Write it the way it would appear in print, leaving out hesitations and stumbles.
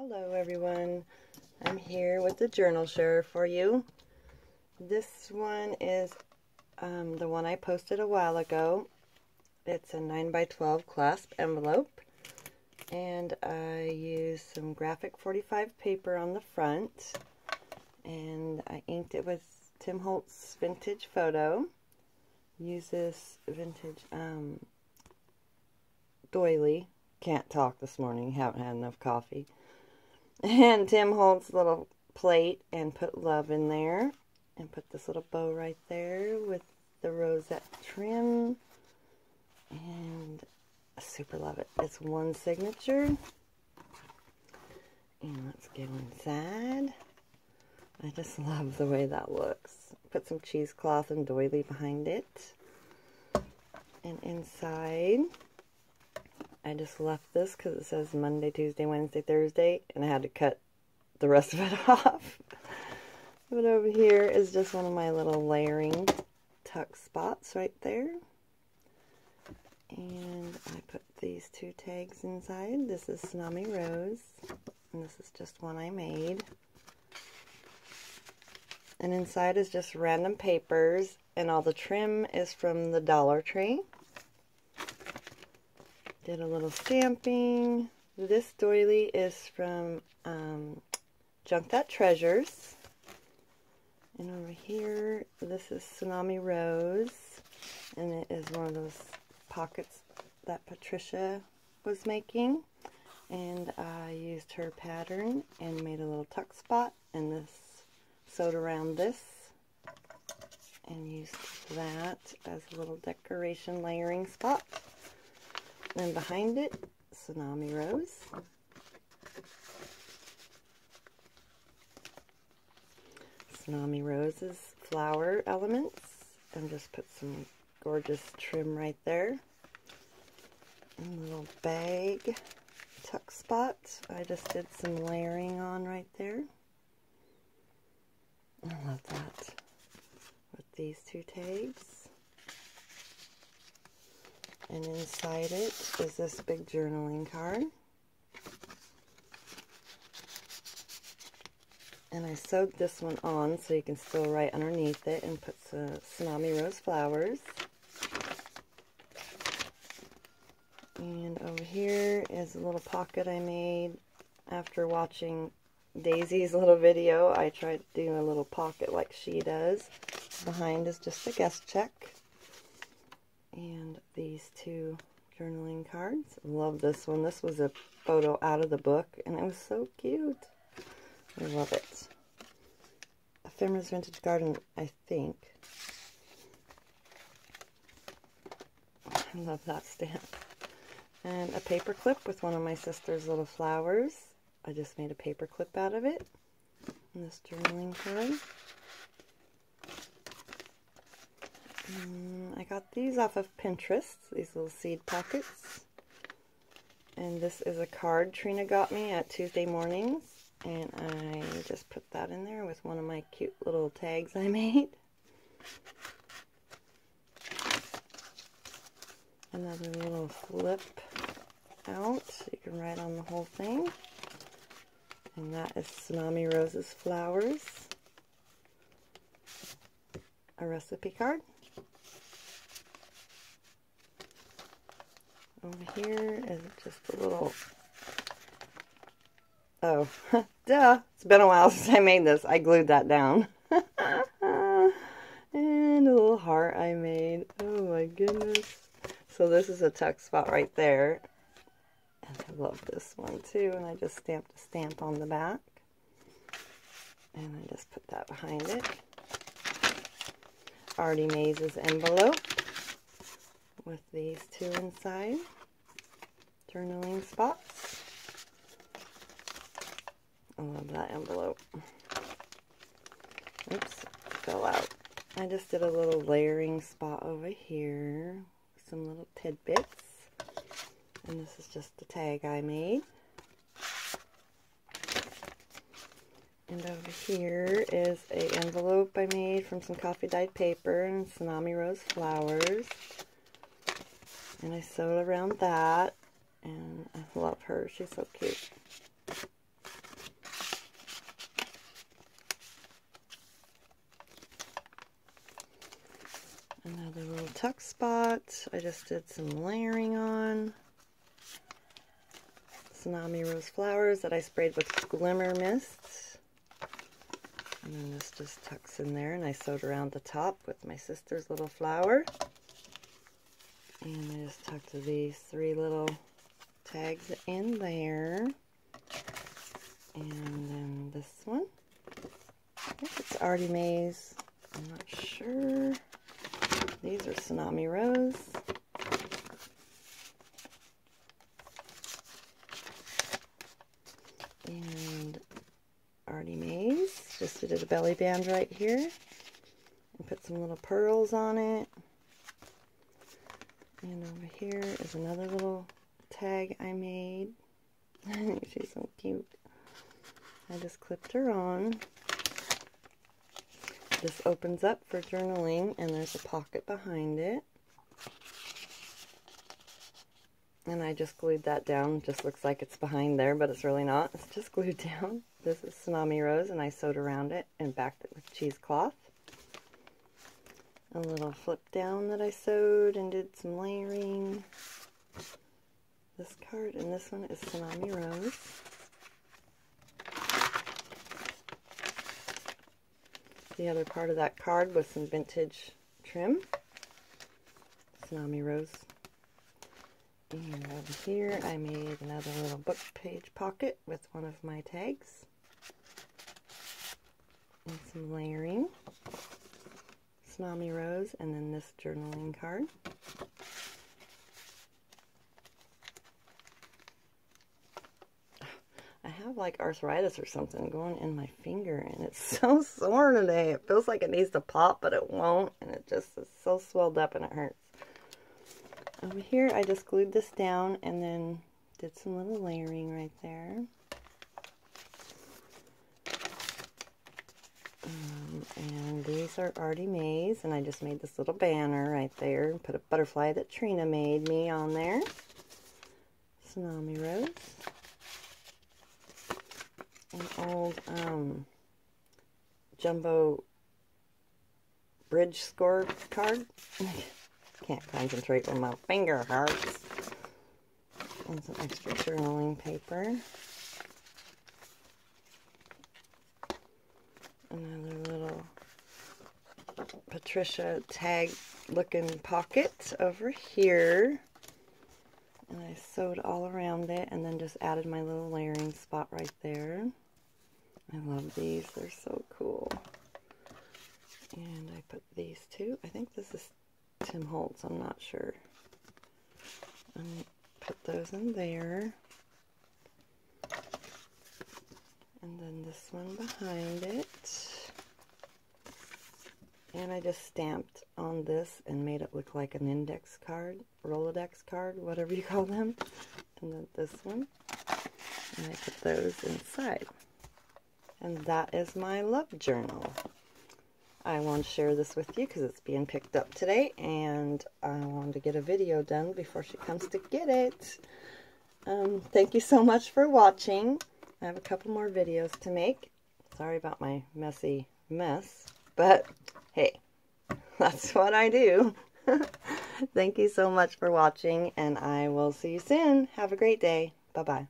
Hello everyone, I'm here with the journal sharer for you. This one is the one I posted a while ago. It's a 9x12 clasp envelope, and I used some Graphic 45 paper on the front, and I inked it with Tim Holtz vintage photo. Use this vintage doily. Can't talk this morning, haven't had enough coffee. And Tim Holtz little plate, and put love in there, and put this little bow right there with the rosette trim, and I super love it. It's one signature, and let's go inside. I just love the way that looks. Put some cheesecloth and doily behind it, and inside I just left this because it says Monday, Tuesday, Wednesday, Thursday, and I had to cut the rest of it off. But over here is just one of my little layering tuck spots right there. And I put these two tags inside. This is Tsunami Rose, and this is just one I made. And inside is just random papers, and all the trim is from the Dollar Tree. Did a little stamping. This doily is from Junk That Treasures. And over here, this is Tsunami Rose, and it is one of those pockets that Patricia was making. And I used her pattern and made a little tuck spot, and this sewed around this, and used that as a little decoration layering spot. And behind it, Tsunami Rose. Tsunami Rose's flower elements, and just put some gorgeous trim right there. And a little bag tuck spot. I just did some layering on right there. I love that. With these two tags. And inside it is this big journaling card. And I sewed this one on so you can still write underneath it, and put some Tsunami Rose flowers. And over here is a little pocket I made after watching Daisy's little video. I tried to do a little pocket like she does. Behind is just a guest check. And these two journaling cards. Love this one. This was a photo out of the book, and it was so cute. I love it. Ephemera's Vintage Garden, I think. I love that stamp. And a paper clip with one of my sister's little flowers. I just made a paper clip out of it. And this journaling card. I got these off of Pinterest, these little seed packets. And this is a card Trina got me at Tuesday mornings. And I just put that in there with one of my cute little tags I made. Another little flip out, so you can write on the whole thing. And that is Tsunami Rose's flowers. A recipe card. Over here is just a little, oh, duh, it's been a while since I made this. I glued that down. And a little heart I made. Oh my goodness. So this is a tuck spot right there. And I love this one too. And I just stamped a stamp on the back. And I just put that behind it. ARTYmaze's envelope. With these two inside, journaling spots. I love that envelope. Oops, fell out. I just did a little layering spot over here, some little tidbits, and this is just the tag I made. And over here is an envelope I made from some coffee dyed paper and Tsunami Rose flowers. And I sewed around that, and I love her. She's so cute. tuck spot I just did some layering on. Tsunami Rose flowers that I sprayed with glimmer mist. And then this just tucks in there, and I sewed around the top with my sister's little flower. And I just tucked these three little tags in there. And then this one, I think it's ARTYmaze. I'm not sure. These are Tsunami Rose. And ARTYmaze. Just did a belly band right here. And put some little pearls on it. And over here is another little tag I made. She's so cute. I just clipped her on. This opens up for journaling, and there's a pocket behind it. And I just glued that down. Just looks like it's behind there, but it's really not. It's just glued down. This is Tsunami Rose, and I sewed around it and backed it with cheesecloth. A little flip down that I sewed and did some layering. This card and this one is Tsunami Rose. The other part of that card was some vintage trim. Tsunami Rose. And over here I made another little book page pocket with one of my tags. And some layering. Tsunami Rose, and then this journaling card. I have like arthritis or something going in my finger, and it's so sore today. It feels like it needs to pop, but it won't, and it just is so swelled up and it hurts. Over here, I just glued this down and then did some little layering right there. And these are ARTYmaze, and I just made this little banner right there and put a butterfly that Trina made me on there. Tsunami Rose. An old jumbo bridge score card. Can't concentrate when my finger hurts. And some extra journaling paper. Another little Patricia tag looking pocket over here, and I sewed all around it and then just added my little layering spot right there. I love these, they're so cool. And I put these two, I think this is Tim Holtz, I'm not sure. I put those in there. And then this one behind it. And I just stamped on this and made it look like an index card, Rolodex card, whatever you call them. And then this one. And I put those inside. And that is my love journal. I want to share this with you because it's being picked up today. And I wanted to get a video done before she comes to get it. Thank you so much for watching. I have a couple more videos to make. Sorry about my messy mess, but hey, that's what I do. Thank you so much for watching, and I will see you soon. Have a great day. Bye-bye.